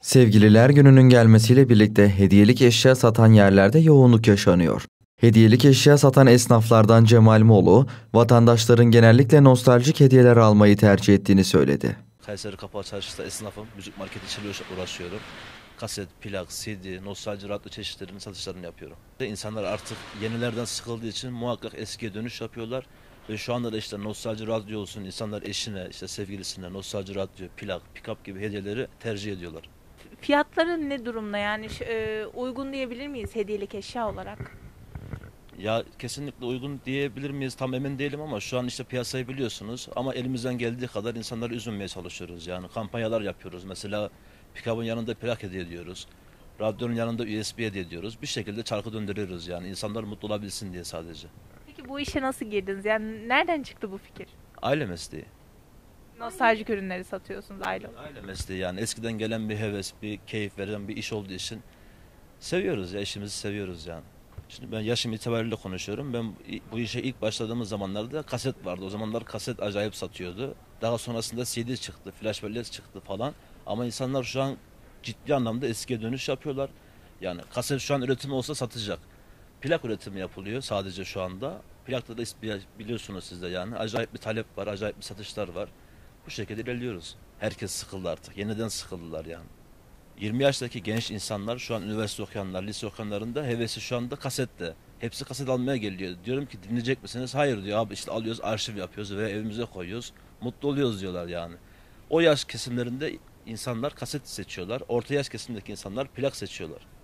Sevgililer gününün gelmesiyle birlikte hediyelik eşya satan yerlerde yoğunluk yaşanıyor. Hediyelik eşya satan esnaflardan Cemal Molu, vatandaşların genellikle nostaljik hediyeler almayı tercih ettiğini söyledi. Kayseri Kapalı Çarşı'da esnafım, müzik marketi için uğraşıyorum. Kaset, plak, CD, nostalji radyo çeşitlerinin satışlarını yapıyorum. İnsanlar artık yenilerden sıkıldığı için muhakkak eskiye dönüş yapıyorlar. Ve şu anda da işte nostalji radyo olsun, insanlar eşine, işte sevgilisine nostalji radyo, plak, pikap gibi hediyeleri tercih ediyorlar. Fiyatların ne durumda, yani uygun diyebilir miyiz hediyelik eşya olarak? Ya kesinlikle uygun diyebilir miyiz tam emin değilim ama şu an işte piyasayı biliyorsunuz, ama elimizden geldiği kadar insanları üzmemeye çalışıyoruz. Yani kampanyalar yapıyoruz, mesela pikabın yanında plak hediye ediyoruz, radyonun yanında USB hediye ediyoruz, bir şekilde çarkı döndürüyoruz yani insanlar mutlu olabilsin diye sadece. Peki bu işe nasıl girdiniz, yani nereden çıktı bu fikir? Aile mesleği. Nostaljik ürünleri satıyorsunuz aile olarak. Aile mesleği, yani eskiden gelen bir heves, bir keyif veren bir iş olduğu için seviyoruz ya, işimizi seviyoruz yani. Şimdi ben yaşım itibariyle konuşuyorum. Ben bu işe ilk başladığımız zamanlarda kaset vardı. O zamanlar kaset acayip satıyordu. Daha sonrasında CD çıktı, flash bellek çıktı falan. Ama insanlar şu an ciddi anlamda eskiye dönüş yapıyorlar. Yani kaset şu an üretimi olsa satacak. Plak üretimi yapılıyor sadece şu anda. Plakta da biliyorsunuz siz de yani. Acayip bir talep var, acayip bir satışlar var. Bu şekilde ilerliyoruz. Herkes sıkıldı artık. Yeniden sıkıldılar yani. 20 yaştaki genç insanlar, şu an üniversite okuyanlar, lise okuyanların da hevesi şu anda kasette. Hepsi kaset almaya geliyor. Diyorum ki dinleyecek misiniz? Hayır diyor. Abi işte alıyoruz, arşiv yapıyoruz ve evimize koyuyoruz. Mutlu oluyoruz diyorlar yani. O yaş kesimlerinde insanlar kaset seçiyorlar. Orta yaş kesimdeki insanlar plak seçiyorlar.